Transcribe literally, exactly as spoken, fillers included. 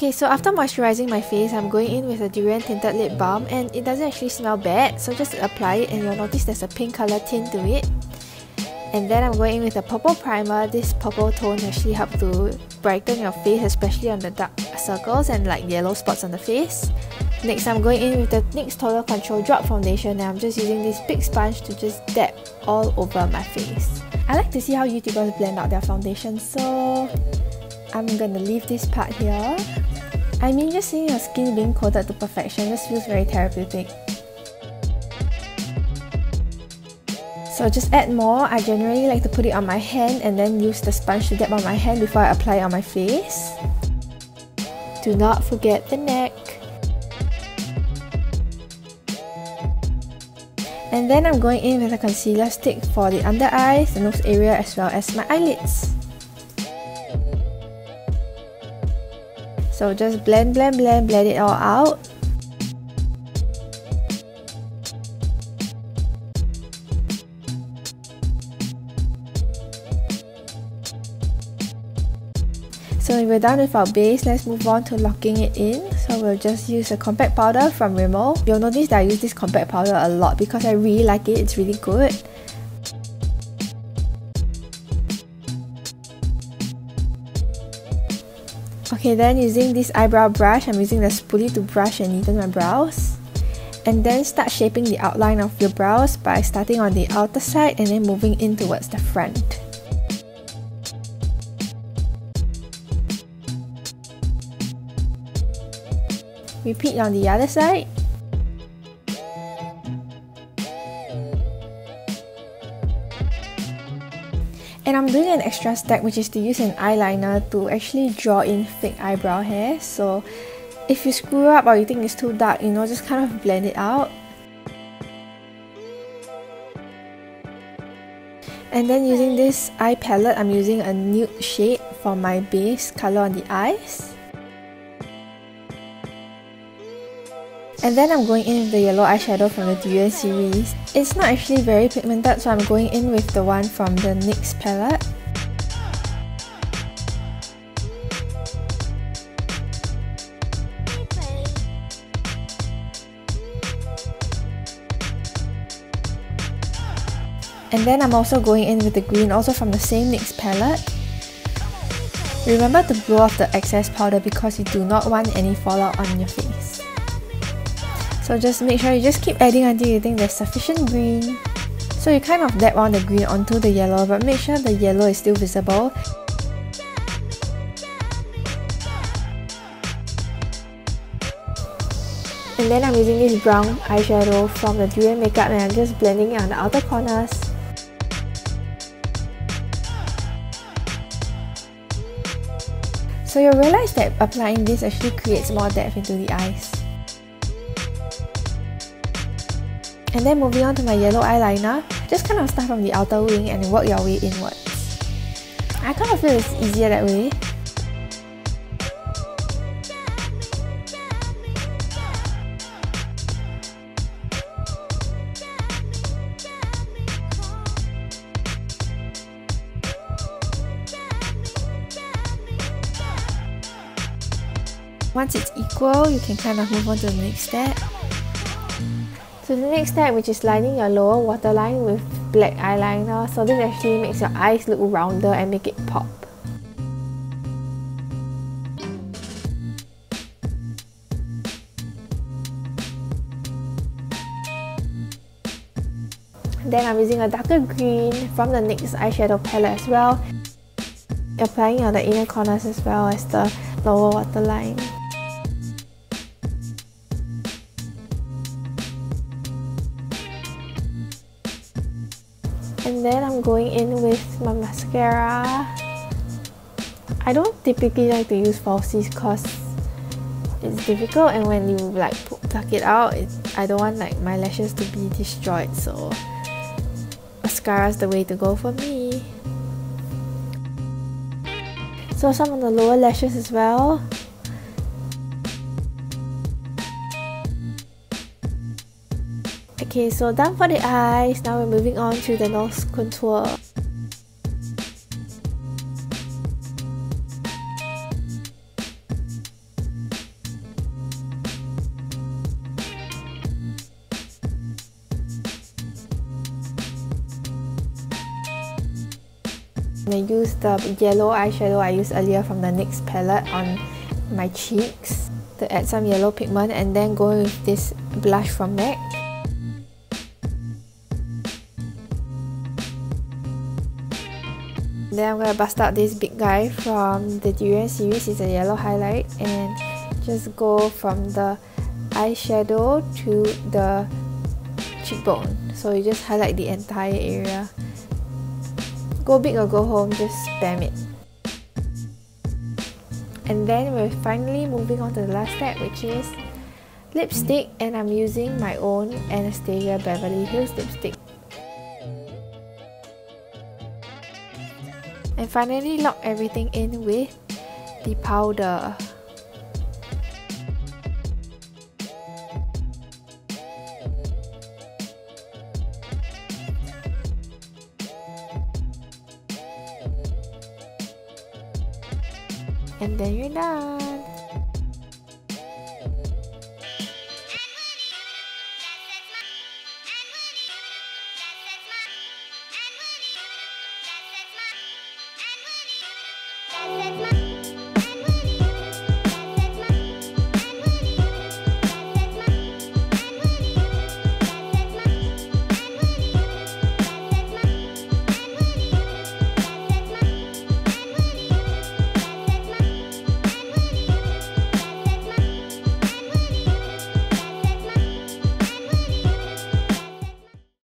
Okay, so after moisturizing my face, I'm going in with a durian tinted lip balm, and it doesn't actually smell bad, so just apply it and you'll notice there's a pink color tint to it. And then I'm going in with a purple primer. This purple tone actually helps to brighten your face, especially on the dark circles and like yellow spots on the face. Next, I'm going in with the NYX Total Control Drop Foundation, and I'm just using this big sponge to just dab all over my face. I like to see how YouTubers blend out their foundation, so I'm gonna leave this part here. I mean, just seeing your skin being coated to perfection just feels very therapeutic. So just add more. I generally like to put it on my hand and then use the sponge to dab on my hand before I apply it on my face. Do not forget the neck. And then I'm going in with a concealer stick for the under eyes, the nose area, as well as my eyelids. So just blend, blend, blend, blend it all out. So we're done with our base, let's move on to locking it in. So we'll just use a compact powder from Rimmel. You'll notice that I use this compact powder a lot because I really like it, it's really good. Okay, then using this eyebrow brush, I'm using the spoolie to brush and neaten my brows. And then start shaping the outline of your brows by starting on the outer side and then moving in towards the front. Repeat on the other side. And I'm doing an extra step, which is to use an eyeliner to actually draw in thick eyebrow hair. So if you screw up or you think it's too dark, you know, just kind of blend it out. And then using this eye palette, I'm using a nude shade for my base color on the eyes. And then I'm going in with the yellow eyeshadow from the Durian series. It's not actually very pigmented, so I'm going in with the one from the NYX palette. And then I'm also going in with the green, also from the same NYX palette. Remember to blow off the excess powder because you do not want any fallout on your face. So just make sure you just keep adding until you think there's sufficient green. So you kind of dab on the green onto the yellow, but make sure the yellow is still visible. And then I'm using this brown eyeshadow from the Durian Makeup, and I'm just blending it on the outer corners. So you'll realize that applying this actually creates more depth into the eyes. And then moving on to my yellow eyeliner, just kind of start from the outer wing and work your way inwards. I kind of feel it's easier that way. Once it's equal, you can kind of move on to the next step. So the next step, which is lining your lower waterline with black eyeliner, so this actually makes your eyes look rounder and make it pop. Then I'm using a darker green from the NYX eyeshadow palette as well, applying on the inner corners as well as the lower waterline. And then I'm going in with my mascara. I don't typically like to use falsies because it's difficult, and when you like pluck it out, it, I don't want like my lashes to be destroyed, so mascara's the way to go for me. So some on the lower lashes as well. Okay, so done for the eyes. Now we're moving on to the nose contour. I'm going to use the yellow eyeshadow I used earlier from the NYX palette on my cheeks to add some yellow pigment, and then go with this blush from MAC. Then I'm going to bust out this big guy from the Durian series, it's a yellow highlight, and just go from the eyeshadow to the cheekbone. So you just highlight the entire area. Go big or go home, just spam it. And then we're finally moving on to the last step, which is lipstick, and I'm using my own Anastasia Beverly Hills lipstick. And finally lock everything in with the powder. And then you're done.